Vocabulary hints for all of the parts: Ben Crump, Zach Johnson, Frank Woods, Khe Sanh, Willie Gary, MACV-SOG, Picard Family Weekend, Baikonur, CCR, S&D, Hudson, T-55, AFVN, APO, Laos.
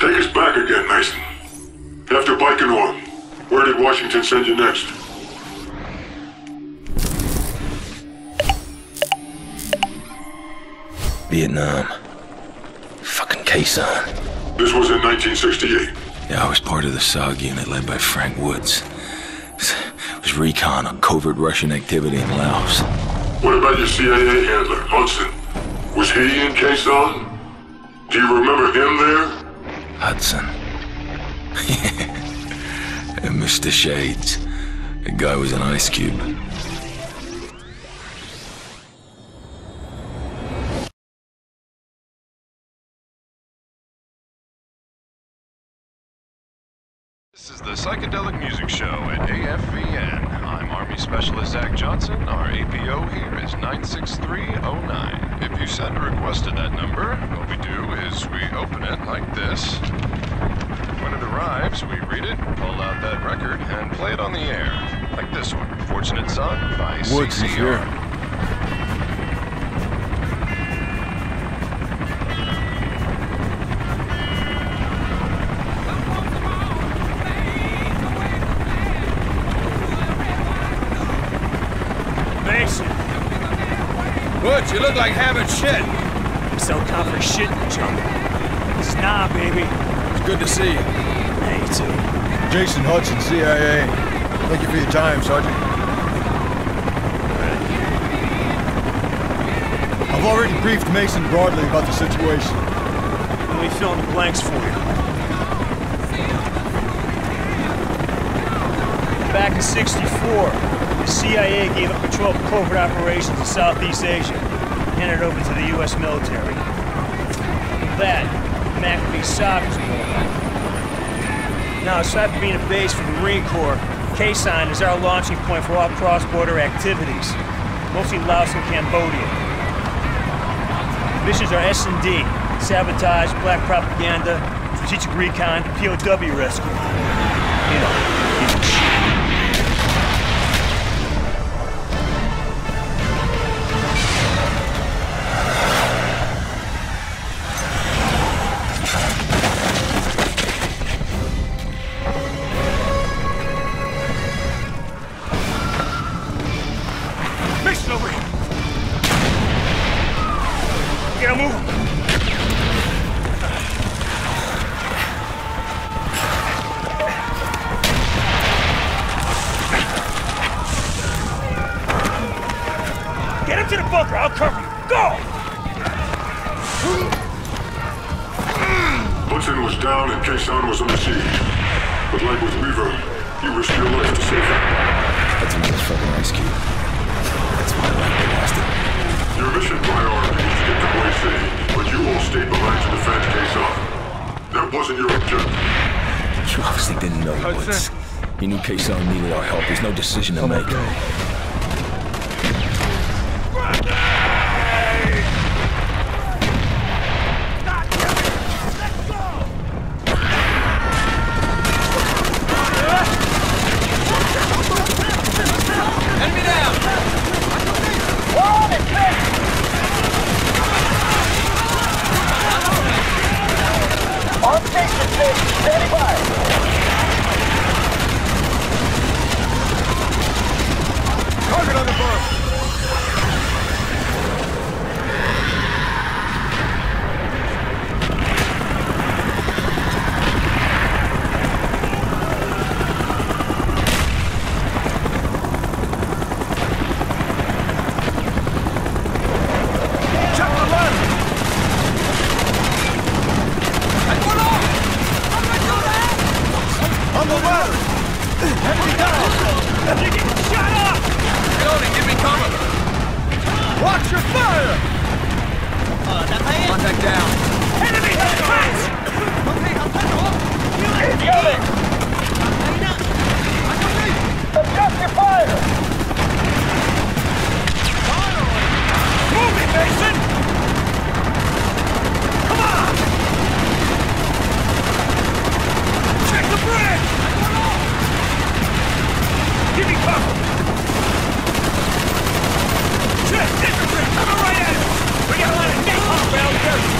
Take us back again, Mason. After Baikonur, where did Washington send you next? Vietnam. Fucking Khe Sanh. This was in 1968. Yeah, I was part of the SOG unit led by Frank Woods. It was recon on covert Russian activity in Laos. What about your CIA handler, Hudson? Was he in Khe Sanh? Do you remember him there? Hudson. And Mr. Shades. The guy was an ice cube. This is the Psychedelic Music Show at AFVN. I'm Army Specialist Zach Johnson. Our APO here is 96309. If you send a request to that number, what we do is we open it like this. When it arrives, we read it, pull out that record, and play it on the air. Like this one, Fortunate Son by CCR. You look like having shit. I'm so tough as shit in the jungle. Snob, baby. It's good to see you. Hey, too. Jason Hudson, CIA. Thank you for your time, Sergeant. I've already briefed Mason broadly about the situation. Let me fill in the blanks for you. Back in '64. The CIA gave up control of covert operations in Southeast Asia and handed it over to the U.S. military. With that, MACV-SOG was born. Now, aside from being a base for the Marine Corps, Khe Sanh is our launching point for all cross-border activities, mostly Laos and Cambodia. Missions are S&D, sabotage, black propaganda, strategic recon, POW rescue. You know. Decision to make.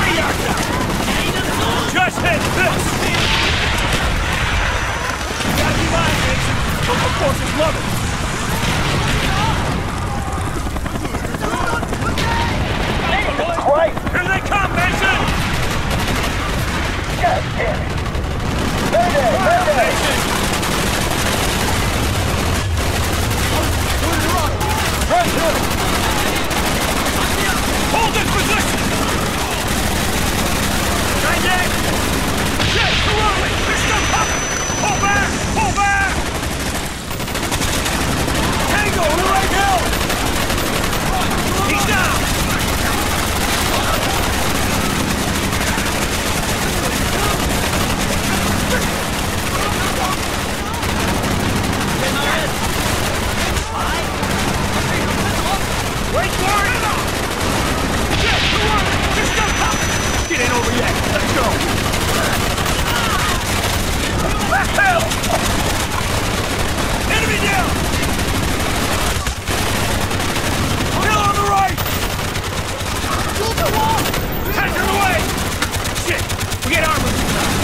Wait! love it. Jesus Christ! Here they come, Mason! God damn it! Mayday! Mayday! Right here! Hold this position! Mayday! Yes, too early! They're still coming! Pull back! Pull back! Tango, we're right now! He's down! Wait for it! Yes, the one! They're still coming! It ain't over yet. Let's go! Back hell! Enemy down! Hill on the right! Shoot the wall! Hatcher away! Shit! Forget armor!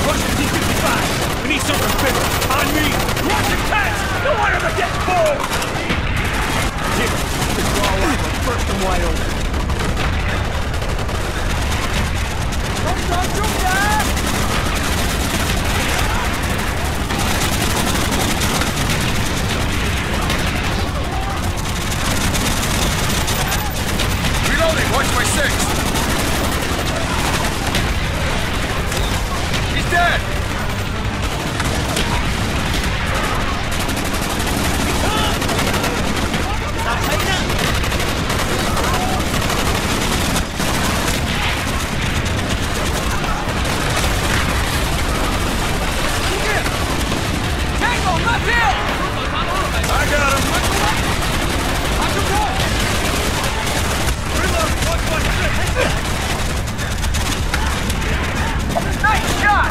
Russian T-55! We need something bigger! On me! Russian tanks! No one ever gets pulled! Shit! First and wide open. Reloading, watch my six. He's dead. Got it!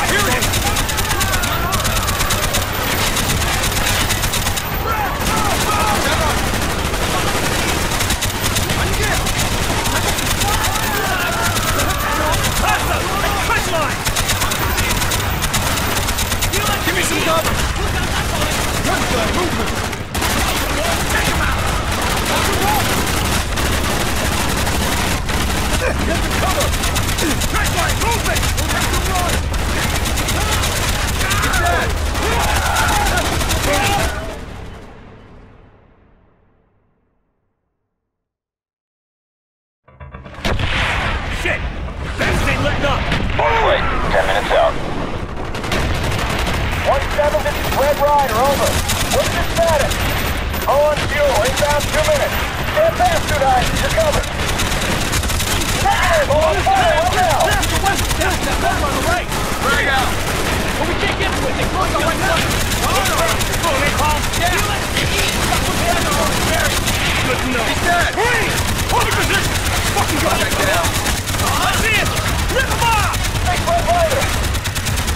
I hear him! shit! Fast ain't letting up! On the way, 10 minutes out. 1-7, this is Red Rider, over. What's the status? All on fuel, inbound 2 minutes. Stand fast, dude, to cover. Negative, all on fire, well now! Faster, faster, on the right! Right out! Well, we can't get to it, they closed on right side. Oh, they called down! Good to know. He's dead! Hold your position! Fucking go! Check it out! I see it! Rip him off! Big Red Rider!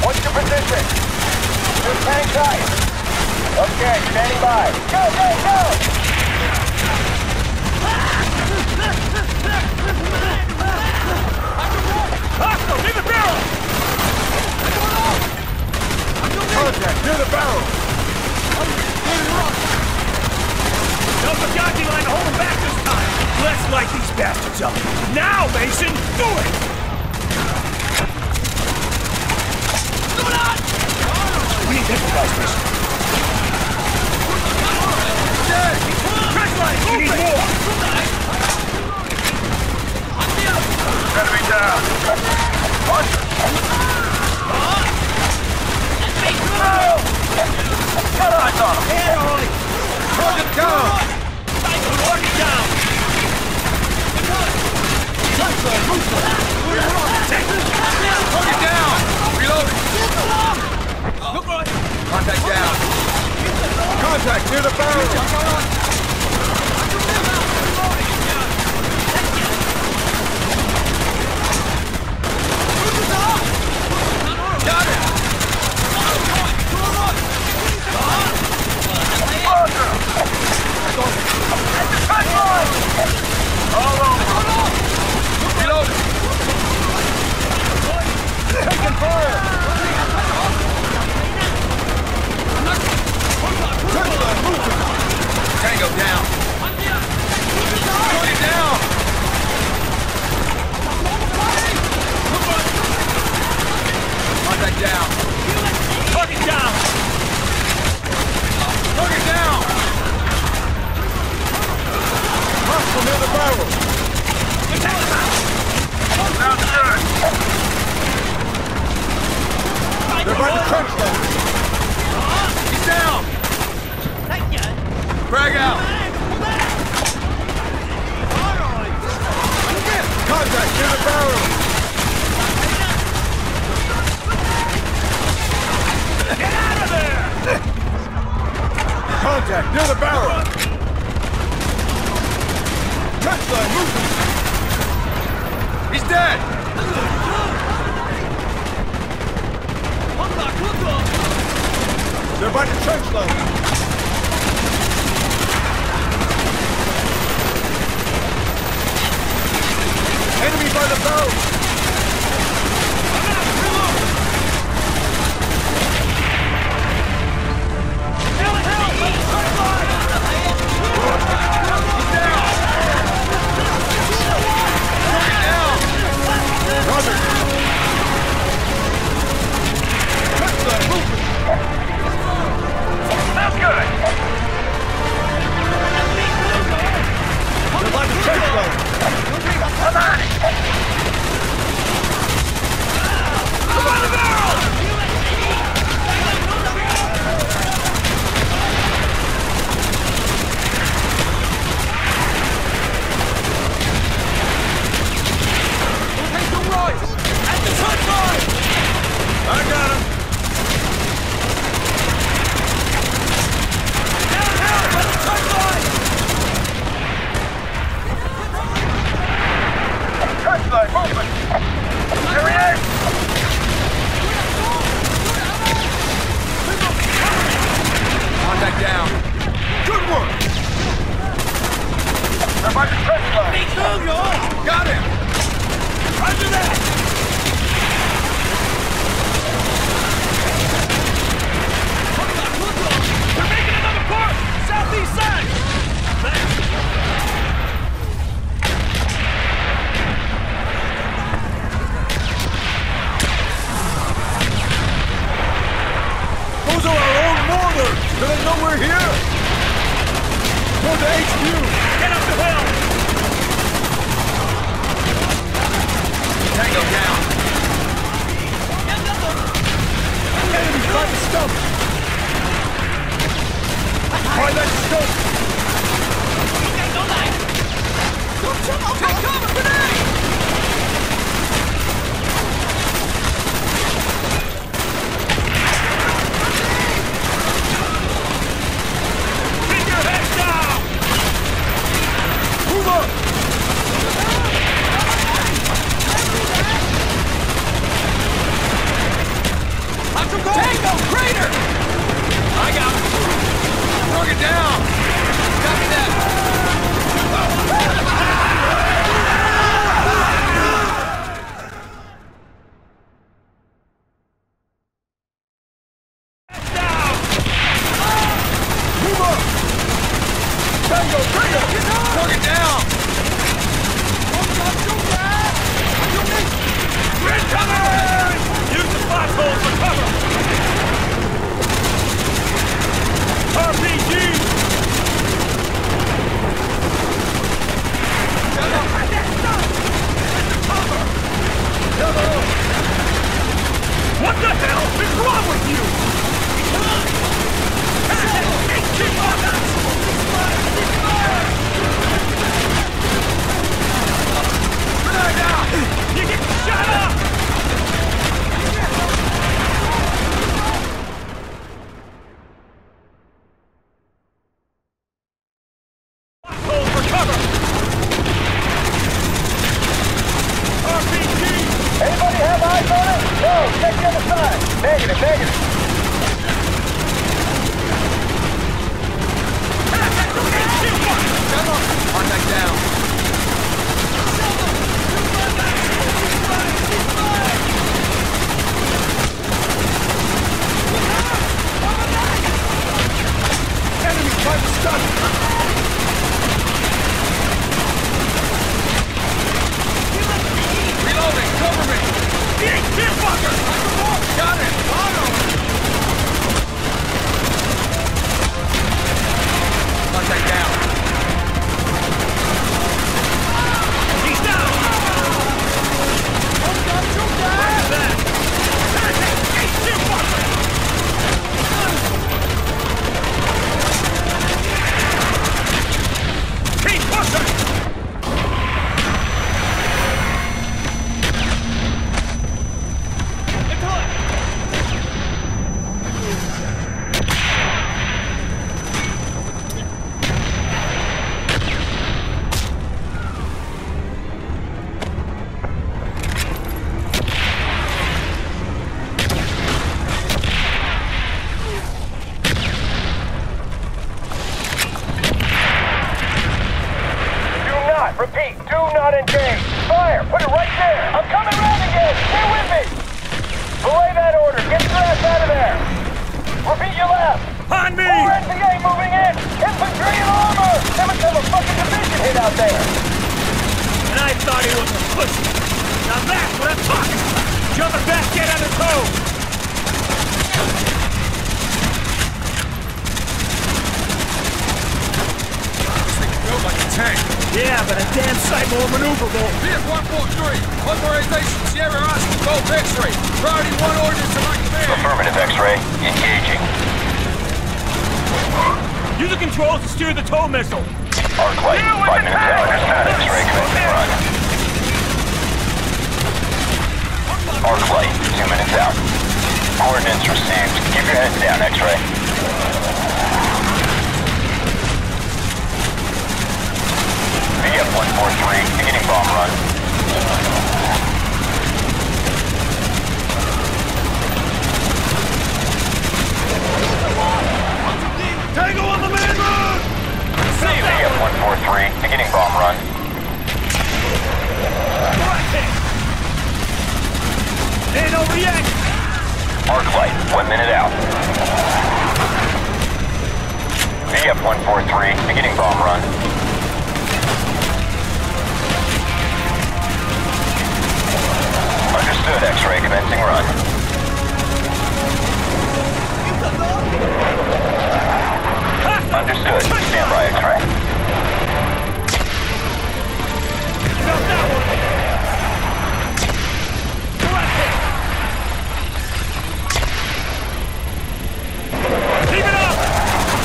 What's your position? Just hang tight! Okay, standing by! Go, go, go! Hostile, near the barrel! Contact, near the barrel! Help the jockey line to hold him back this time! Let's light these bastards up! Now, Mason, do it! Do not! We need to improvise, Mason. Presslight, we need more! Enemy down! Hunter! Cut eyes on him! Hand on him! Target down! Target down! Target down! Reloading! Contact down! Contact near the barrel! Got it! Hold on! Reload! Taking fire! Tango down! Shoot it down! Contact down! Fuck it down! Fuck it down! Hostile near the barrel! Attack the barrel! Outside! They're by the trench line! He's down! Frag out! Contact near the barrel! Get out of there! Contact near the barrel! Trench line moving! He's dead! They're by the trench line! Enemy by the bow! He's down! Roger! Touchdown, movement! That's good! They're by the trench line! I'm on it! I'm on the barrel! Right. At the front line! I got him! Downhill! At the front line! Touch line, movement! Here he is! Contact down! Good work! They're by the press line! Got him! Under that! They're making another part! Southeast side! Those are our own mortars! Do they know we're here? Go to HQ! Get up the hill! Keep it up!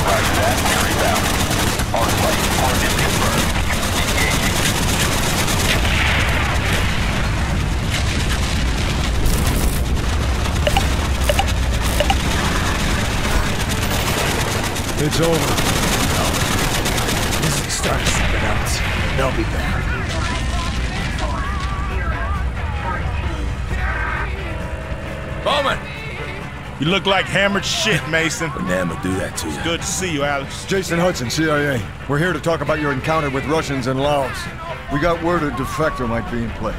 Roger that, carry down. It's over. Oh. This is the start of something else. They'll be back. Bowman! You look like hammered shit, Mason. But Nam will do that to you. It's good to see you, Alex. Jason Hudson, CIA. We're here to talk about your encounter with Russians in Laos. We got word a defector might be in play.